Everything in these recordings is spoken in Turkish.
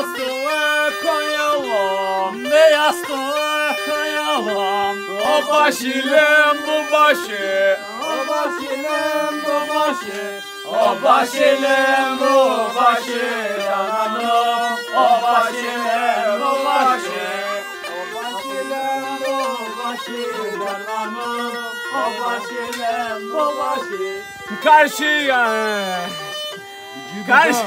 yastığı koyalım, ne yastığı koyalım. O baş ile bu başı, o baş ile bu başı, o baş ile bu başı canım, o baş ile bu başı, o baş ile bu başı canım, o baş ile bu başı. Karşıya, karşı.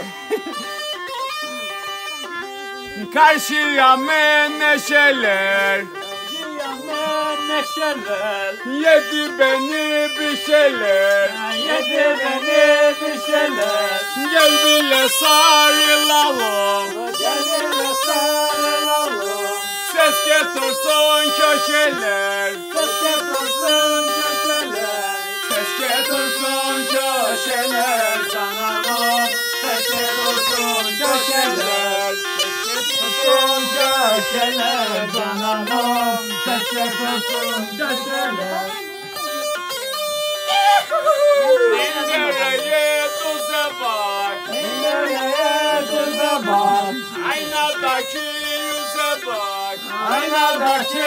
Karşıya meneşeler, karşıya meneşeler, yedi beni bir şeyler, yedi beni bir şeyler. Gel bile sarılalım, gel bile sarılalım. Ses getirsin köşeler, ses getirsin köşeler, ses getirsin köşeler canım, ses getirsin köşeler. Son köşeler cananım, sesle son köşeler. Pencereye tuza bak, pencereye tuza bak. Aynadaki yüze bak, aynadaki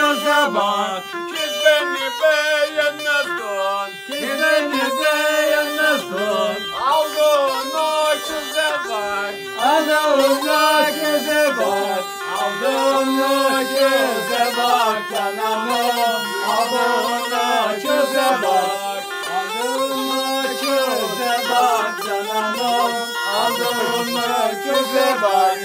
yüze bak. Kız beni beğenmezsin, kız beni beğenmezsin. Aldın o kıza bak, aldın o kıza bak, aldın o kıza bak cananım, aldın o kıza bak, aldın o kıza bak cananım, aldın o kıza bak.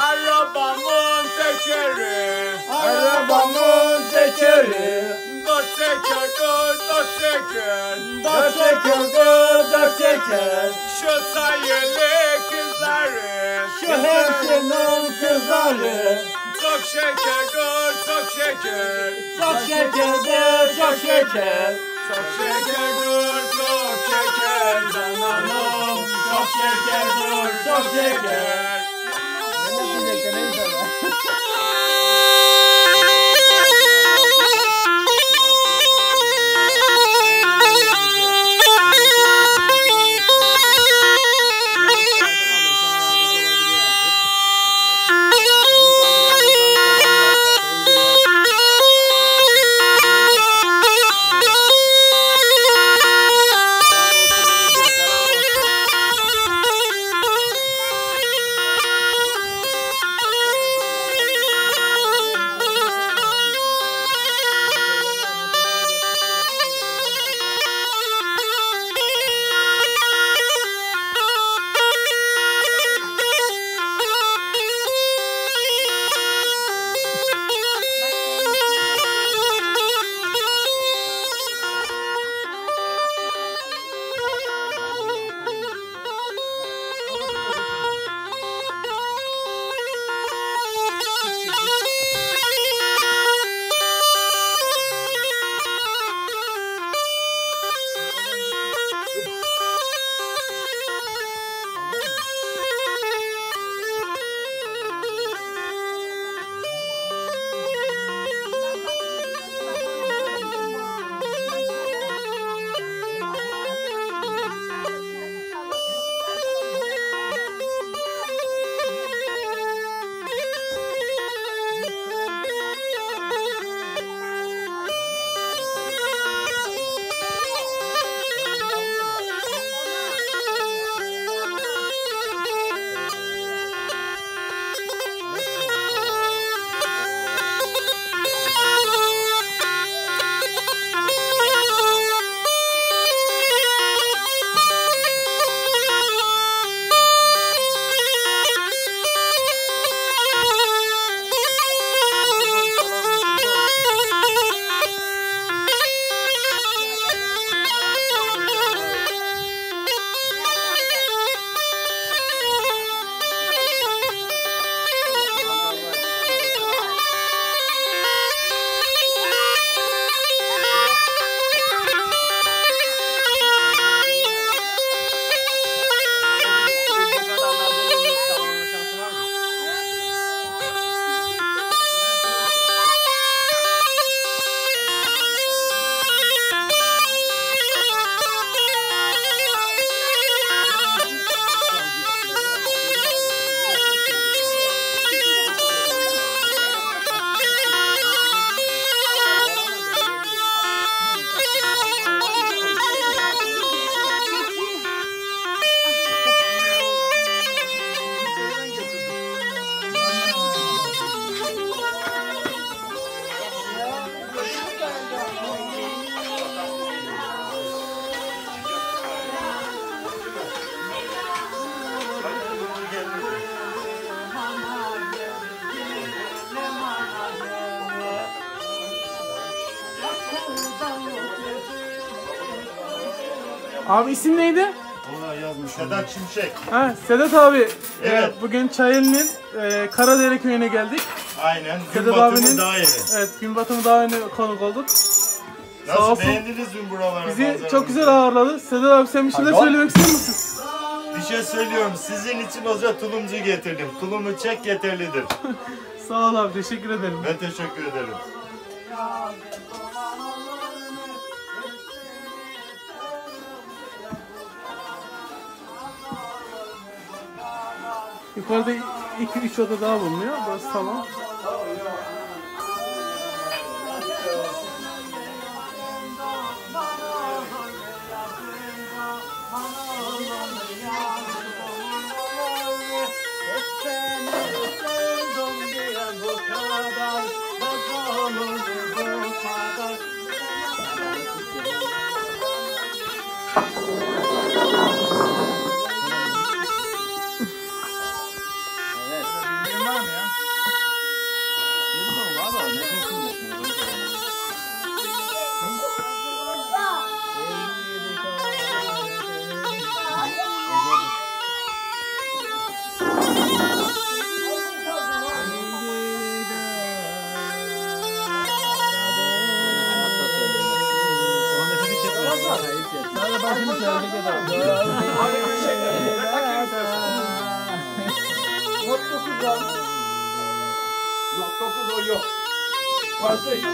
Arabamın tekeri, arabamın tekeri. Dört teker, dört teker, dört teker, dört teker. Şu Çayeli kızları, şu hepsinin kızları. Çok şeker, çok şeker, çok şeker, çok şeker. Çok şeker, çok şeker cananım, çok şeker, çok şeker. Abi isim neydi? Ona yazmış. Sedat Çimşek. Ha, Sedat abi. Evet. Bugün Çayeli'nin Karadere köyüne geldik. Aynen. Gün batımı daha yeni. Evet, gün batımı daha yeni konuk olduk. Nasıl beğendiniz dün buraları? Bizi çok güzel ağırladı. Sedat abi, sen bir şeyler söylemek ister misin? Bir şey söylüyorum. Sizin için oca tulumcu getirdim. Tulumu çek yeterlidir. Sağ ol abi, teşekkür ederim. Ben teşekkür ederim. Yukarıda 2-3 oda daha bulunuyor. Burası tamam. Yok. Fazla işte.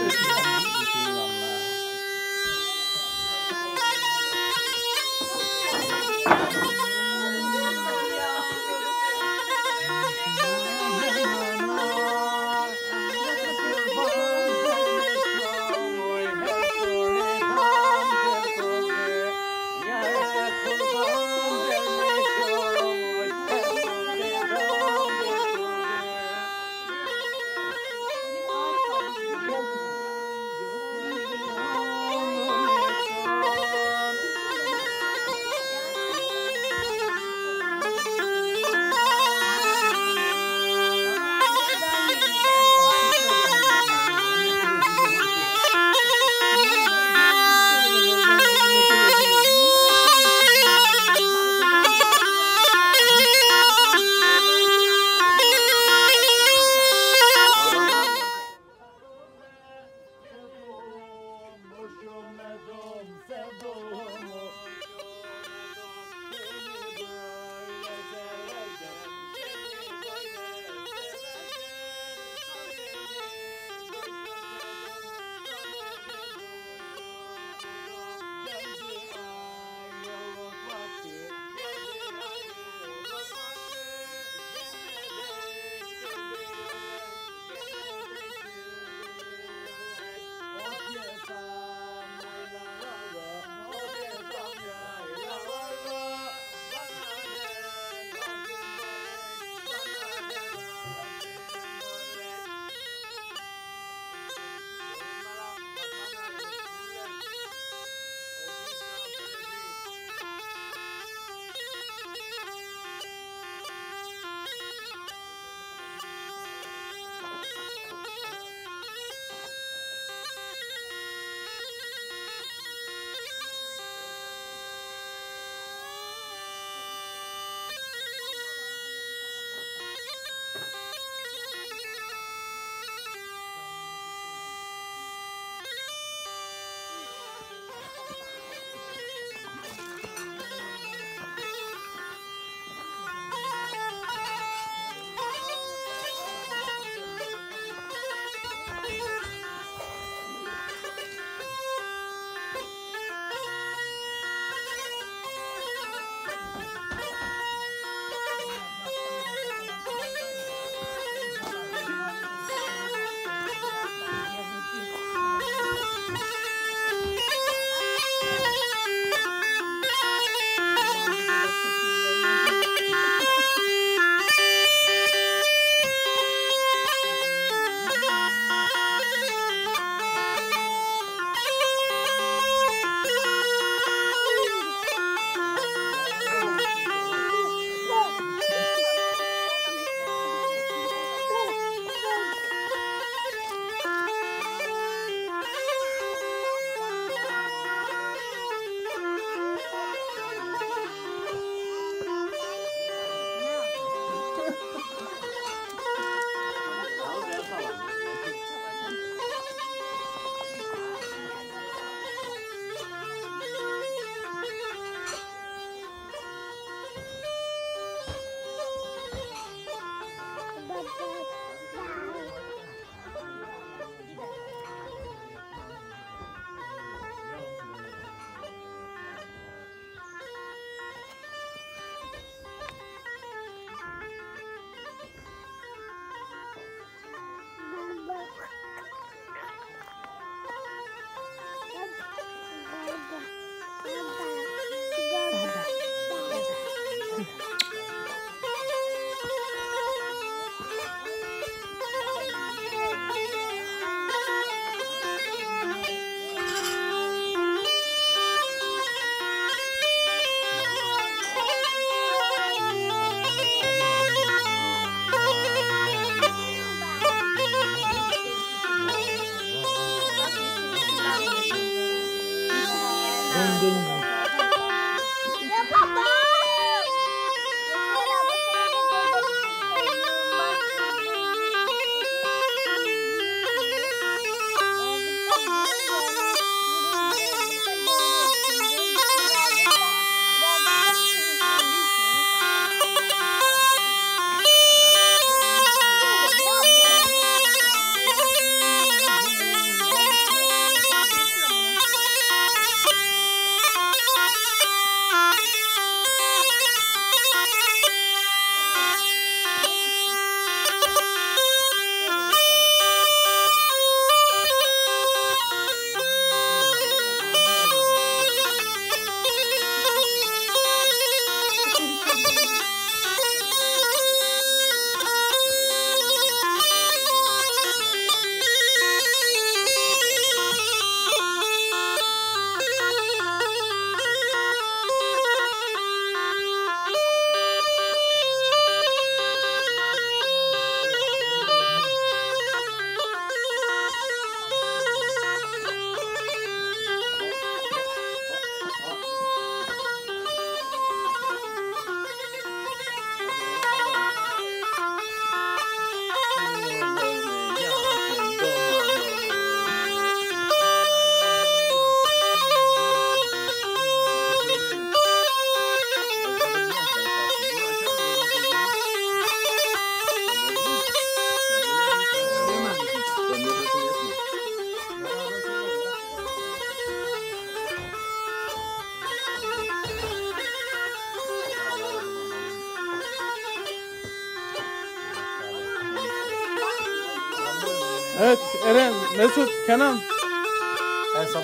Evet, Eren, Mesut, Kenan.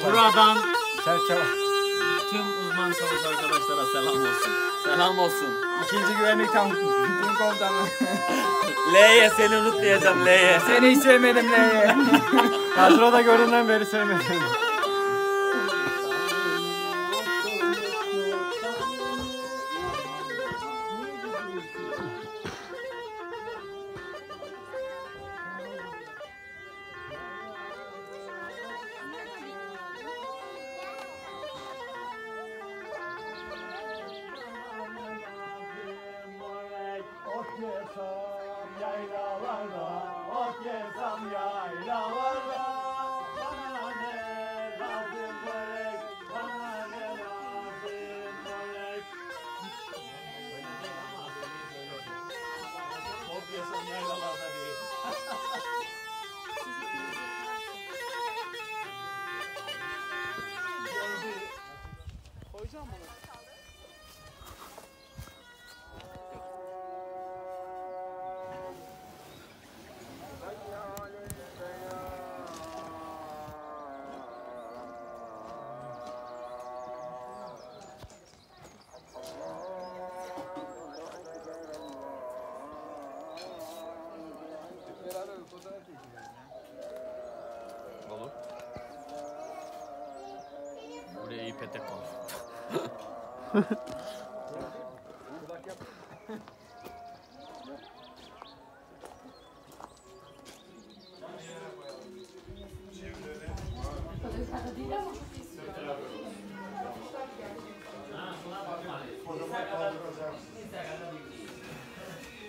Buradan tüm uzman çavuş arkadaşlara selam olsun. Selam olsun. İkinci güvenlik komutanım. L'ye seni unutmayacağım L'ye. Seni hiç sevmedim L'ye. Kadroda gördüğümden beri sevmedim. Petek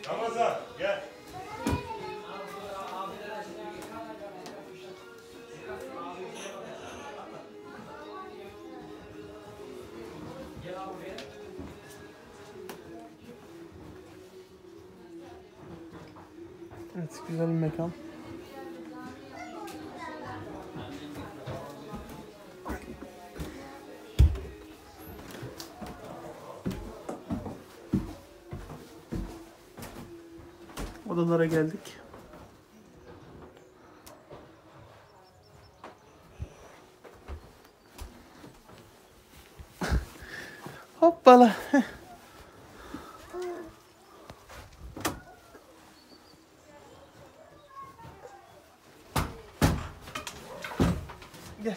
Ramazan gel. Evet, güzel bir mekan. Odalara geldik. Hoppala. Gel.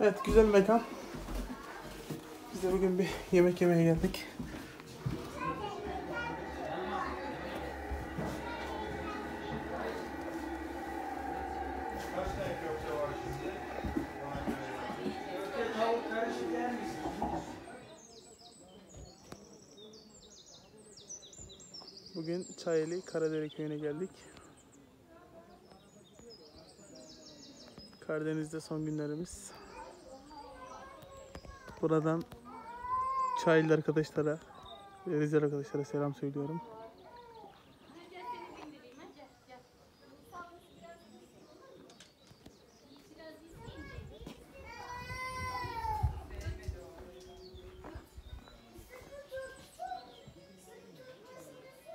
Evet, güzel mekan. Biz de bugün bir yemek yemeye geldik. Bugün Çayeli Karadere köyüne geldik. Karadeniz'de son günlerimiz. Buradan Çayeli arkadaşlara, Rize arkadaşlara selam söylüyorum.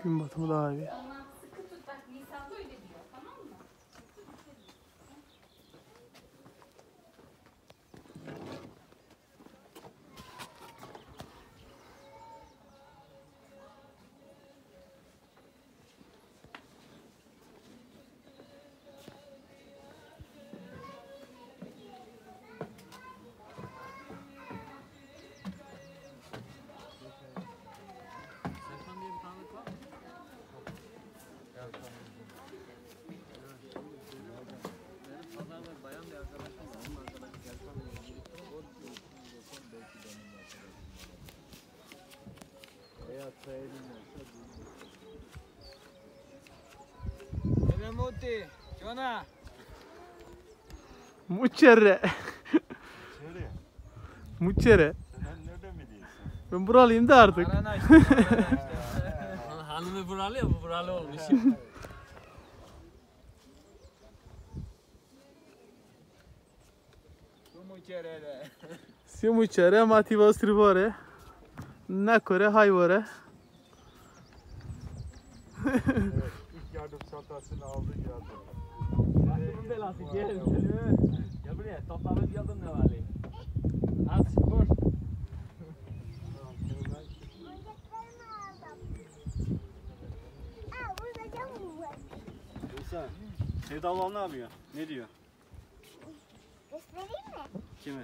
Gün batımı daha iyi. Muti, Jona. Muçere. Muçere. Sen nereden mi diyorsun? Ben buralıyım da artık. Arana işte. Hanımı buralı ya, bu buralı olmuş. muçerele. Si muçere mati vostri vore. Nakore hayvore. Evet, ilk yardım çantasını aldı geldi. Başımın belası gel. Gel buraya, toplanıp geldin ne var? Az spor. Sevda ablan ne yapıyor? Ne diyor? Göstereyim mi? Kimi?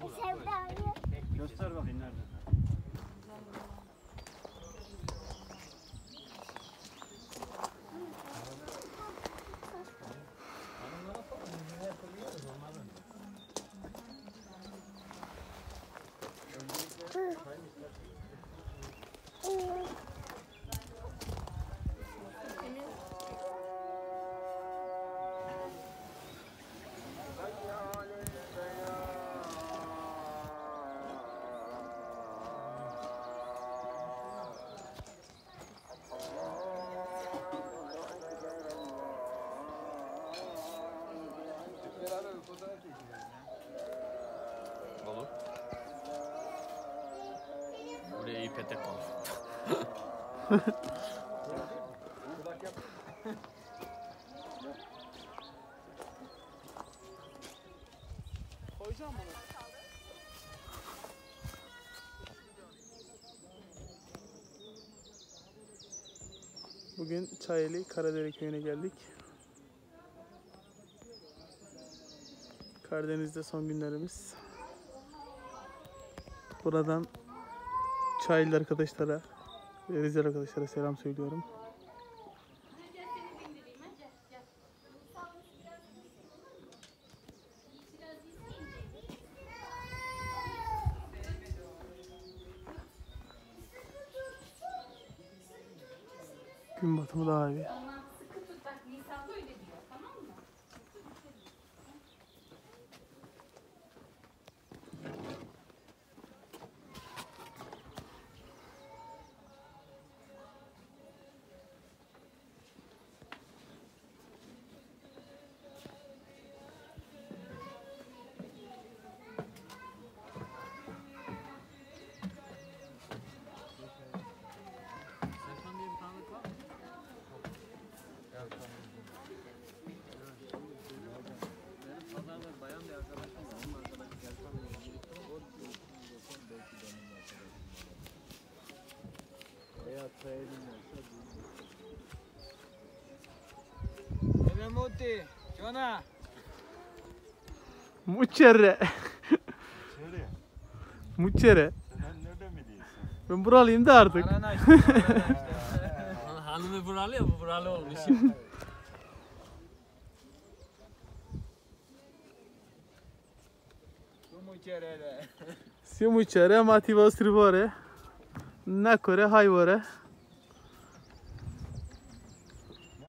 Sevda'yı. Göster bakayım nerede? Koyacağım bunu. Bugün Çayeli Karadere köyüne geldik. Karadeniz'de son günlerimiz. Buradan Çayeli arkadaşlara, Rize arkadaşlara selam söylüyorum. Gün batımı daha iyi. Muti, Jona. Muçere. Muçere. Sen nereden mi diyorsun? Ben buralıyım da artık. Hanımı buralı ya, bu buralı olmuş. Si muçere mati vostri vore. Nakore hayvore.